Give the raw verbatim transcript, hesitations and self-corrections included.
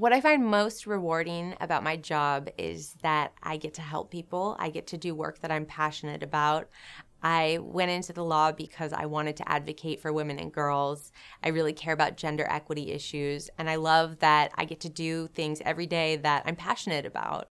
What I find most rewarding about my job is that I get to help people. I get to do work that I'm passionate about. I went into the law because I wanted to advocate for women and girls. I really care about gender equity issues, and I love that I get to do things every day that I'm passionate about.